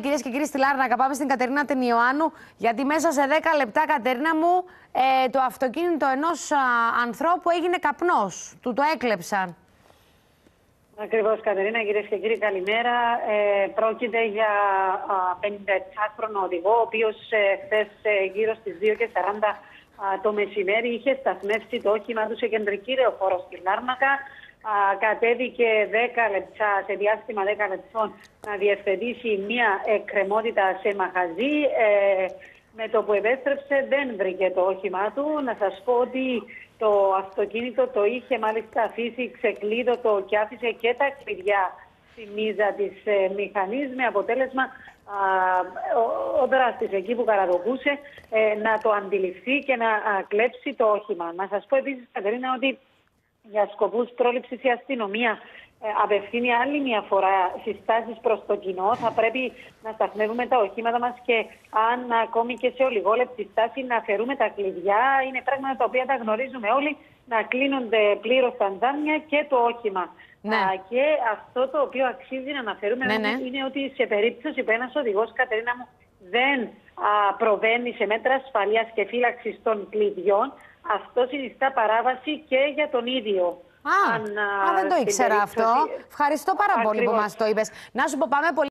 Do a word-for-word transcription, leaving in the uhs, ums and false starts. Κυρίες και κύριοι, στη Λάρνακα πάμε στην Κατερίνα την Ιωάννου, γιατί μέσα σε δέκα λεπτά, Κατερίνα μου, ε, το αυτοκίνητο ενός α, ανθρώπου έγινε καπνός. Του το έκλεψαν. Ακριβώς, Κατερίνα. Κυρίες και κύριοι, καλημέρα. Ε, πρόκειται για πενήντα επτά χρονο οδηγό, ο οποίος ε, χθες ε, γύρω στις δύο και σαράντα το μεσημέρι είχε σταθμεύσει το όχημά του σε κεντρική ρεοφόρο στη Λάρνακα. Κατέβηκε δέκα λεπτά, σε διάστημα δέκα λεπτών, να διευθετήσει μια εκκρεμότητα σε μαχαζί. Ε, με το που επέστρεψε δεν βρήκε το όχημά του. Να σας πω ότι το αυτοκίνητο το είχε μάλιστα αφήσει ξεκλείδωτο και άφησε και τα κλειδιά στη μίζα της ε, μηχανής, με αποτέλεσμα α, ο, ο δράστης εκεί που καραδοκούσε ε, να το αντιληφθεί και να α, κλέψει το όχημα. Να σας πω επίσης, Κατερίνα, ότι για σκοπούς πρόληψης η αστυνομία ε, απευθύνει άλλη μια φορά συστάσεις προς το κοινό. Θα πρέπει να σταθμεύουμε τα οχήματα μας και αν ακόμη και σε ολιγόλεπτη στάση να αφαιρούμε τα κλειδιά. Είναι πράγματα τα οποία τα γνωρίζουμε όλοι, να κλείνονται πλήρως τα τζάμια και το όχημα. Ναι. Α, και αυτό το οποίο αξίζει να αναφέρουμε ναι, ναι. είναι ότι σε περίπτωση που ένας οδηγός, Κατερίνα μου, δεν α, προβαίνει σε μέτρα ασφαλείας και φύλαξης των κλειδιών, αυτό συνιστά παράβαση και για τον ίδιο. Α, αν, α δεν το ήξερα αυτό. Ευχαριστώ πάρα πολύ που μας το είπες. Να σου πω, πάμε πολύ.